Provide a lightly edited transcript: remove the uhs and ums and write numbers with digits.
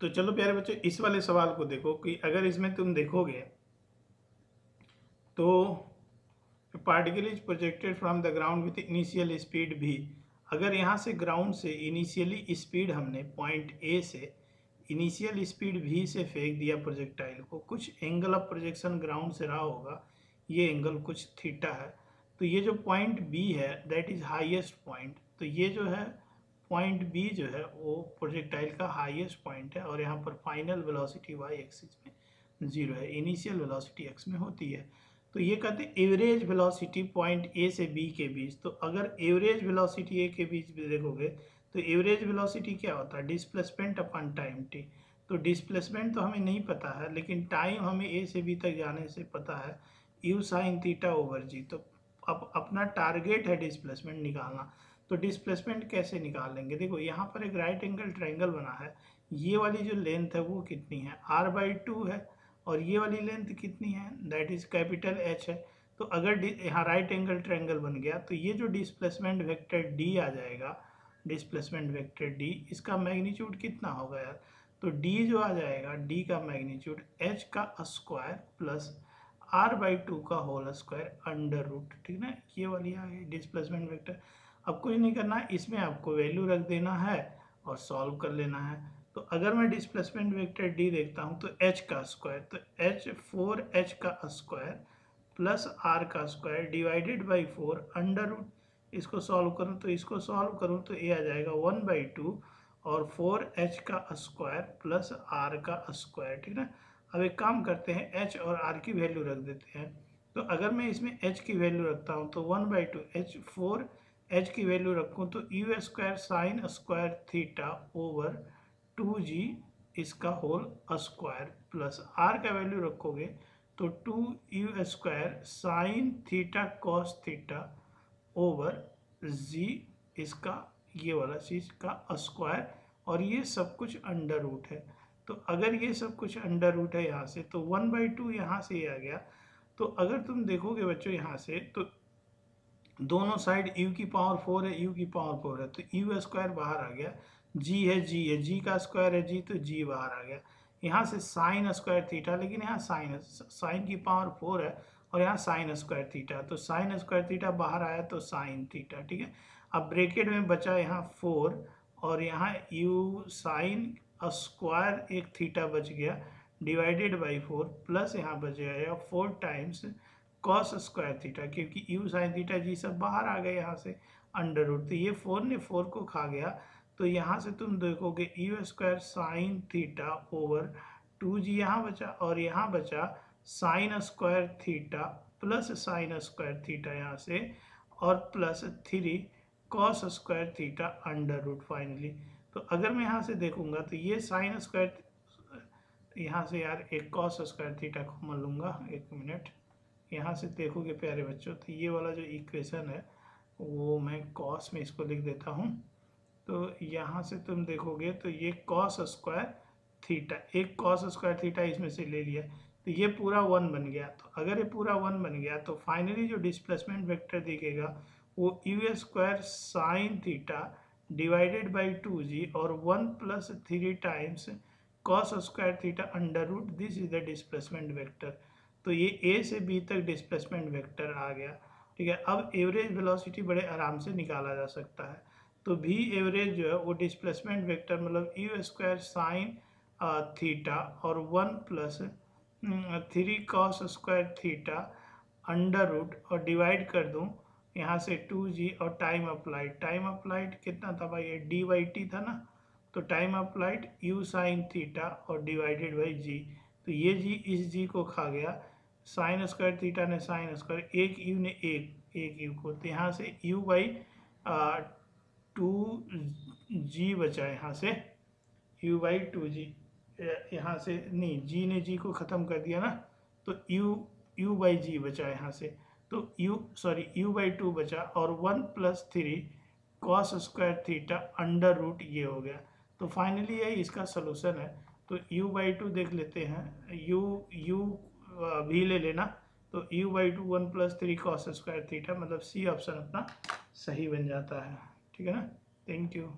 तो चलो प्यारे बच्चों, इस वाले सवाल को देखो कि अगर इसमें तुम देखोगे तो particle is projected from the ground with initial speed भी। अगर यहाँ से ग्राउंड से इनिशियली स्पीड हमने पॉइंट ए से इनिशियल स्पीड भी से फेंक दिया प्रोजेक्टाइल को, कुछ एंगल ऑफ प्रोजेक्शन ग्राउंड से रहा होगा, ये एंगल कुछ थीटा है, तो ये जो पॉइंट बी है दैट इज़ हाईएस्ट पॉइंट, तो ये जो है पॉइंट बी जो है वो प्रोजेक्टाइल का हाईएस्ट पॉइंट है और यहाँ पर फाइनल वेलोसिटी वाई एक्सिस में जीरो है, इनिशियल वेलोसिटी एक्स में होती है। तो ये कहते हैं एवरेज वेलोसिटी पॉइंट ए से बी के बीच। तो अगर एवरेज वेलोसिटी ए के बीच भी देखोगे तो एवरेज वेलोसिटी क्या होता है, डिस्प्लेसमेंट अपॉन टाइम टी। तो डिस्प्लेसमेंट तो हमें नहीं पता है लेकिन टाइम हमें ए से बी तक जाने से पता है, u sine theta over g. तो अब अपना टारगेट है डिस्प्लेसमेंट निकालना, तो डिस्प्लेसमेंट कैसे निकालेंगे, देखो यहाँ पर एक राइट एंगल ट्रायंगल बना है, ये वाली जो लेंथ है वो कितनी है, r/2 है, और ये वाली लेंथ कितनी है दैट इज कैपिटल H है। तो अगर यहाँ राइट एंगल ट्रायंगल बन गया तो ये जो डिस्प्लेसमेंट वेक्टर d आ जाएगा, डिस्प्लेसमेंट वेक्टर d, इसका मैग्नीट्यूड कितना होगा यार, तो d जो आ जाएगा, d का मैग्नीट्यूड h का स्क्वायर प्लस r/2 का होल स्क्वायर अंडर रूट, ठीक ना, ये वाली आ गई डिस्प्लेसमेंट वेक्टर। अब कुछ नहीं करना है इसमें, आपको वैल्यू रख देना है और सॉल्व कर लेना है। तो अगर मैं डिस्प्लेसमेंट वेक्टर d देखता हूँ तो h का स्क्वायर, तो h 4h का स्क्वायर प्लस r का square divided by 4 under root, इसको सॉल्व करूँ तो ये आ जाएगा 1/2 और 4h का स्क्वायर प्लस r का स्क्वायर, ठीक है। अब एक काम करते हैं, h और r की वैल्यू रख देते हैं। तो अगर मैं इसमें h की वैल्यू रखता हूँ तो 1/2 h की वैल्यू रखूँ तो u square sine square theta over 2g इसका होल स्क्वायर प्लस r का वैल्यू रखोगे तो 2u square sine theta cos theta over g इसका ये वाला चीज का स्क्वायर, और ये सब कुछ अंडर रूट है। तो अगर ये सब कुछ अंडर रूट है यहाँ से तो 1/2 यहाँ से ही आ गया। तो अगर तुम देखोगे बच्चों यहाँ से तो दोनों साइड u की पावर 4 है, तो u स्क्वायर बाहर आ गया, g है, g का स्क्वायर है g, तो g बाहर आ गया। यहाँ से साइन स्क्वायर थीटा, लेकिन यहाँ साइन की पावर 4 है और यहाँ साइन स्क्वायर थीटा, तो साइन स्क्वायर थीटा बाहर आया तो साइन थीटा, ठीक है। अब ब्रेकेट में बचा यहाँ 4 और यहाँ u साइन स्क्वायर एक थीटा बच गया डिवाइडेड बाई 4 प्लस यहाँ बच गया 4 टाइम्स कॉस स्क्वायर थीटा, क्योंकि u साइन थीटा जी सब बाहर आ गए यहाँ से अंडर रूट, तो ये 4 ने 4 को खा गया। तो यहाँ से तुम देखोगे u square sine theta over 2g यहाँ बचा, और यहाँ बचा sine square theta plus sine square theta यहाँ से, और plus 3 cos square theta under root finally. तो अगर मैं यहाँ से देखूंगा तो ये साइन स्क्वायर, यहाँ से यार एक कॉस स्क्वायर थीटा कॉमन लूँगा, एक मिनट, यहाँ से देखोगे प्यारे बच्चों तो ये वाला जो इक्वेशन है वो मैं कॉस में इसको लिख देता हूँ। तो यहाँ से तुम देखोगे तो ये कॉस स्क्वायर थीटा, एक कॉस स्क्वायर थीटा इसमें से ले लिया तो ये पूरा 1 बन गया। तो अगर ये पूरा 1 बन गया तो फाइनली जो डिस्प्लेसमेंट वेक्टर दिखेगा वो u square sine theta divided by 2g और 1 plus 3 times cos square theta under root, this is the displacement vector. तो ये ए से बी तक डिस्प्लेसमेंट वेक्टर आ गया, ठीक है। अब एवरेज वेलोसिटी बड़े आराम से निकाला जा सकता है। तो भी एवरेज जो है वो डिस्प्लेसमेंट वेक्टर मतलब यू स्क्वायर साइन थीटा और 1 plus 3 cos square theta under root, और डिवाइड कर दूँ यहाँ से 2g और टाइम अप्लाइड कितना था भाई, ये d/t था ना, तो time applied u sine theta और डिवाइडेड बाई g, तो ये g इस g को खा गया, साइन स्क्वायर थीटा ने साइन स्क्वायर, एक u ने एक u को, तो यहाँ से u/2g बचा, यहाँ से u/2g, यहाँ से नहीं g ने g को ख़त्म कर दिया ना, तो u/g बचा यहाँ से, तो u/2 बचा और 1 plus 3 cos square theta under root ये हो गया। तो फाइनली यही इसका सलूशन है। तो u/2 देख लेते हैं, u भी ले लेना, तो u/2 1 plus 3 cos square theta, मतलब सी ऑप्शन अपना सही बन जाता है, ठीक है ना। Thank you.